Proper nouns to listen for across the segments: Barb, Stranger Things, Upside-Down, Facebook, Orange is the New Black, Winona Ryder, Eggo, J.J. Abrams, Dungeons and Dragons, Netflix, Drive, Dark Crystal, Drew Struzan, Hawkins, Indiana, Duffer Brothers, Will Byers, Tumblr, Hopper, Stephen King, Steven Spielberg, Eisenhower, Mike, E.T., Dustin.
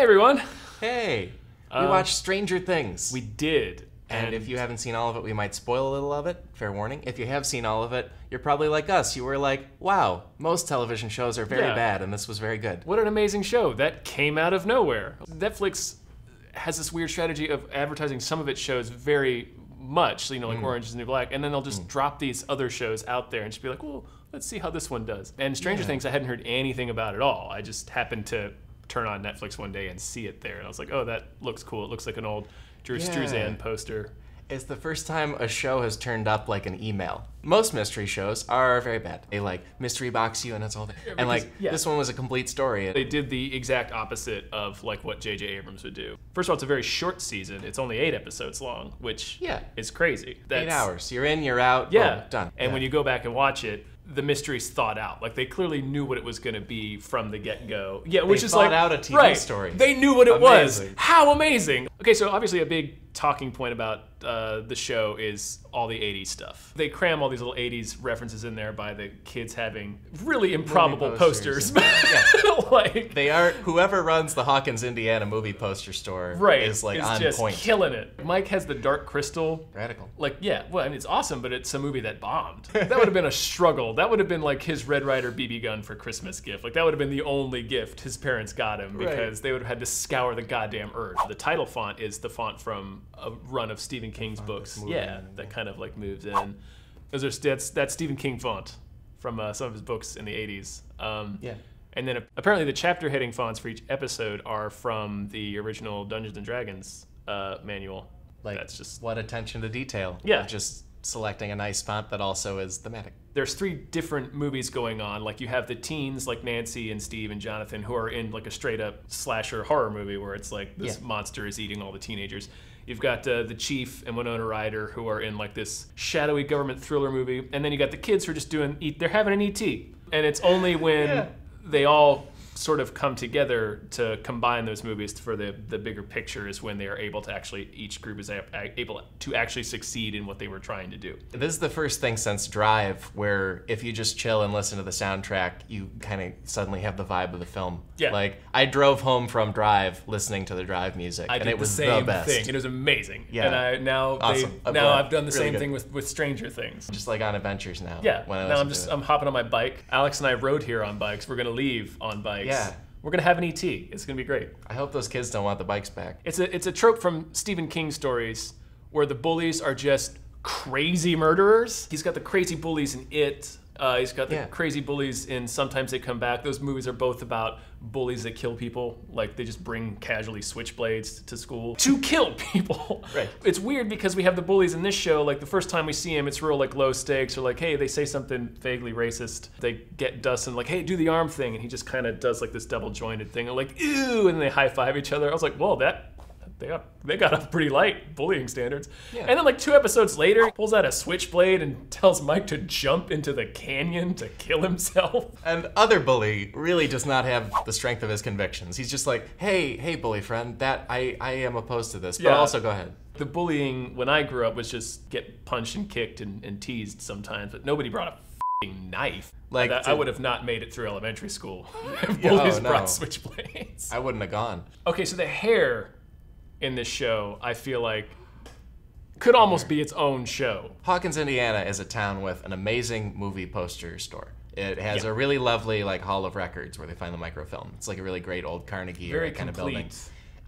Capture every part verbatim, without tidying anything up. everyone. Hey. We um, watched Stranger Things. We did. And, and if you haven't seen all of it, we might spoil a little of it. Fair warning. If you have seen all of it, you're probably like us. You were like, wow, most television shows are very yeah. bad, and this was very good. What an amazing show. That came out of nowhere. Netflix has this weird strategy of advertising some of its shows very much, you know, like mm. Orange is the New Black, and then they'll just mm. drop these other shows out there and just be like, well, let's see how this one does. And Stranger yeah. Things, I hadn't heard anything about at all. I just happened to turn on Netflix one day and see it there, and I was like, oh, that looks cool. It looks like an old Drew yeah. Struzan poster. It's the first time a show has turned up like an email. Most mystery shows are very bad. They like mystery box you and it's all that. Yeah, and like yeah. this one was a complete story. They did the exact opposite of like what J J Abrams would do. First of all, it's a very short season. It's only eight episodes long, which yeah. is crazy. That's, eight hours. You're in, you're out, yeah. oh, done. And yeah. when you go back and watch it, the mystery's thought out. Like, they clearly knew what it was going to be from the get-go. Yeah, which they is like... They thought out a T V right, story. They knew what it amazing. was. How amazing! Okay, so obviously a big talking point about uh, the show is all the eighties stuff. They cram all these little eighties references in there by the kids having really improbable posters. posters. Yeah. Like, they are... Whoever runs the Hawkins, Indiana movie poster store right, is, like, on just point. Killing it. Mike has the Dark Crystal. Radical. Like, yeah, well, I mean, it's awesome, but it's a movie that bombed. That would have been a struggle. That would have been like his Red Ryder B B gun for Christmas gift. Like that would have been the only gift his parents got him because right. they would have had to scour the goddamn earth. The title font is the font from a run of Stephen King's books. Yeah, in. that kind of like moves in. Those are, that's, that's Stephen King font from uh, some of his books in the eighties. Um, yeah. And then apparently the chapter heading fonts for each episode are from the original Dungeons and Dragons uh, manual. Like that's just what attention to detail. Yeah. Just selecting a nice font that also is thematic. There's three different movies going on. Like you have the teens like Nancy and Steve and Jonathan who are in like a straight up slasher horror movie where it's like this yeah. monster is eating all the teenagers. You've got uh, the Chief and Winona Ryder who are in like this shadowy government thriller movie. And then you got the kids who are just doing, they're having an E T And it's only when yeah. they all sort of come together to combine those movies for the, the bigger picture is when they are able to actually, each group is able to actually succeed in what they were trying to do. This is the first thing since Drive where if you just chill and listen to the soundtrack, you kind of suddenly have the vibe of the film. Yeah. Like, I drove home from Drive listening to the Drive music, I and it was the, same the best. Thing. It was amazing. Yeah. And I, now awesome. they, now well, I've done the really same good. thing with, with Stranger Things. Just like on adventures now. Yeah, when I now I'm just, I'm hopping on my bike. Alex and I rode here on bikes. We're gonna leave on bikes. Yeah. We're gonna have an E T It's gonna be great. I hope those kids don't want the bikes back. It's a, it's a trope from Stephen King stories where the bullies are just crazy murderers. He's got the crazy bullies in It. Uh, he's got the yeah. crazy bullies in Sometimes They Come Back. Those movies are both about bullies that kill people. Like they just bring casually switchblades to school to kill people. Right. It's weird because we have the bullies in this show. Like the first time we see him, it's real like low stakes or like, hey, they say something vaguely racist. They get Dustin like, hey, do the arm thing. And he just kind of does like this double jointed thing. And like, ew, and they high five each other. I was like, whoa, that. They got, they got up pretty light bullying standards. Yeah. And then like two episodes later, he pulls out a switchblade and tells Mike to jump into the canyon to kill himself. And other bully really does not have the strength of his convictions. He's just like, hey, hey bully friend, that I, I am opposed to this, but yeah. also go ahead. The bullying when I grew up was just get punched and kicked and, and teased sometimes, but nobody brought a f***ing knife. Like that, to, I would have not made it through elementary school. Bullies oh, no. brought switchblades. I wouldn't have gone. Okay, so the hair in this show, I feel like could almost be its own show. Hawkins, Indiana is a town with an amazing movie poster store. It has yeah. a really lovely like hall of records where they find the microfilm. It's like a really great old Carnegie Very kind of building.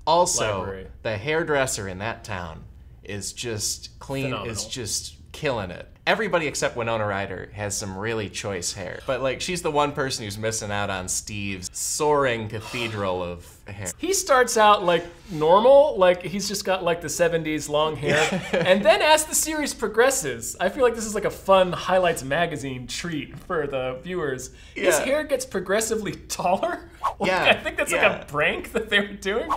Also, library. the hairdresser in that town is just clean, Phenomenal. is just killing it. Everybody except Winona Ryder has some really choice hair. But like, she's the one person who's missing out on Steve's soaring cathedral of hair. He starts out like normal, like he's just got like the seventies long hair. And then as the series progresses, I feel like this is like a fun Highlights magazine treat for the viewers. Yeah. His hair gets progressively taller. Like, yeah. I think that's yeah. like a prank that they were doing.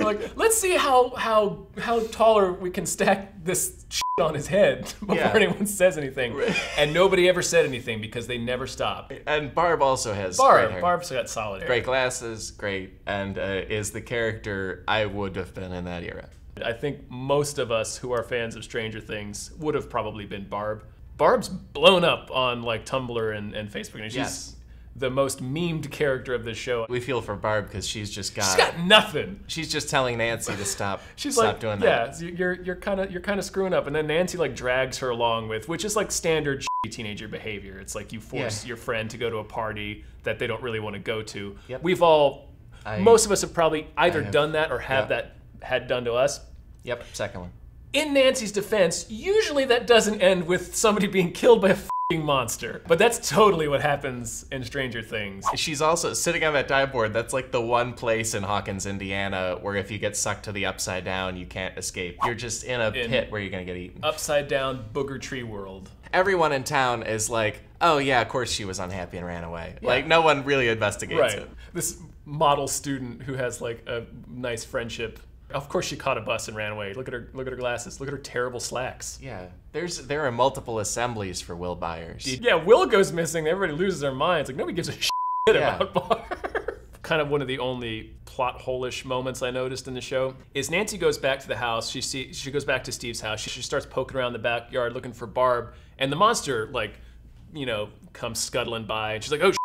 Like, let's see how how how taller we can stack this shit on his head before yeah. anyone says anything. And nobody ever said anything because they never stop. And Barb also has Barb, great hair. Barb's got solid hair. Great glasses, great, and uh, is the character I would have been in that era. I think most of us who are fans of Stranger Things would have probably been Barb. Barb's blown up on like Tumblr and, and Facebook. And she's, yes. the most memed character of this show. We feel for Barb because she's just got... She's got nothing. She's just telling Nancy to stop she's stop like, doing yeah, that. Yeah, you're you're kind of you're kind of screwing up. And then Nancy like drags her along with, which is like standard shitty teenager behavior. It's like you force yeah. your friend to go to a party that they don't really want to go to. Yep. We've all, I, most of us have probably either have, done that or have yep. that had done to us. Yep, second one. In Nancy's defense, usually that doesn't end with somebody being killed by a f***ing monster. But that's totally what happens in Stranger Things. She's also sitting on that dive board. That's like the one place in Hawkins, Indiana, where if you get sucked to the upside down, you can't escape. You're just in a in pit where you're gonna get eaten. Upside down booger tree world. Everyone in town is like, oh yeah, of course she was unhappy and ran away. Yeah. Like no one really investigates right. it. This model student who has like a nice friendship. Of course she caught a bus and ran away. Look at her look at her glasses. Look at her terrible slacks. Yeah. There's there are multiple assemblies for Will Byers. Yeah, Will goes missing, everybody loses their minds. Like nobody gives a shit yeah. about Barb. Kind of one of the only plot hole-ish moments I noticed in the show is Nancy goes back to the house. She see she goes back to Steve's house. She, she starts poking around the backyard looking for Barb, and the monster like, you know, comes scuttling by and she's like, "Oh shit."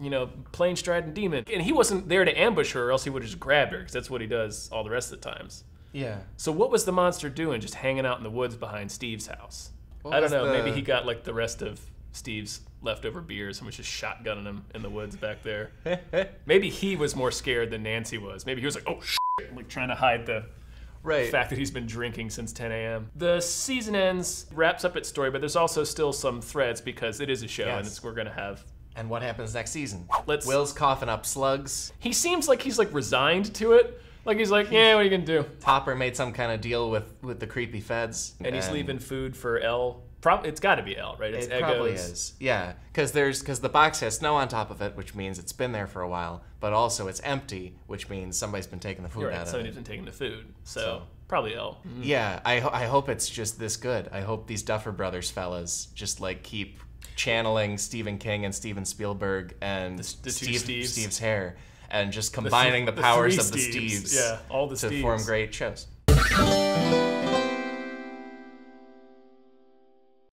You know, plain strident demon. And he wasn't there to ambush her or else he would've just grabbed her because that's what he does all the rest of the times. Yeah. So what was the monster doing just hanging out in the woods behind Steve's house? What I don't know, the... maybe he got like the rest of Steve's leftover beers and was just shotgunning him in the woods back there. Maybe he was more scared than Nancy was. Maybe he was like, oh shit, like trying to hide the right. fact that he's been drinking since ten A M The season ends, wraps up its story, but there's also still some threads because it is a show yes. and it's, we're gonna have And what happens next season? Let's, Will's coughing up slugs. He seems like he's like resigned to it. Like he's like, yeah, what are you gonna do? Hopper made some kind of deal with, with the creepy feds. And, and he's leaving food for Elle. Pro it's gotta be Elle, right? It's it Eggo's. Probably is, yeah. Cause there's, cause the box has snow on top of it, which means it's been there for a while, but also it's empty, which means somebody's been taking the food You're right, out of it. Somebody's been taking the food, so. so. Probably ill. Mm. Yeah, I, ho I hope it's just this good. I hope these Duffer Brothers fellas just like keep channeling Stephen King and Steven Spielberg and the, the Steve, Steve's hair and just combining the, the, the powers of the Steves, Steves yeah, all the to Steves. form great shows.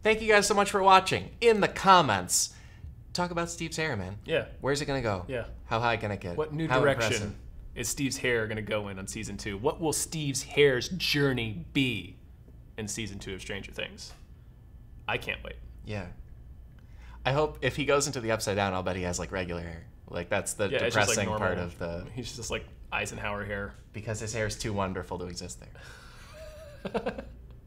Thank you guys so much for watching. In the comments, talk about Steve's hair, man. Yeah. Where's it gonna go? Yeah. How high can it get? What new How direction? Impressive? Is Steve's hair gonna go in on season two? What will Steve's hair's journey be in season two of Stranger Things? I can't wait. Yeah. I hope if he goes into the upside down, I'll bet he has like regular hair. Like that's the yeah, depressing like part of the... He's just like Eisenhower hair. Because his hair is too wonderful to exist there.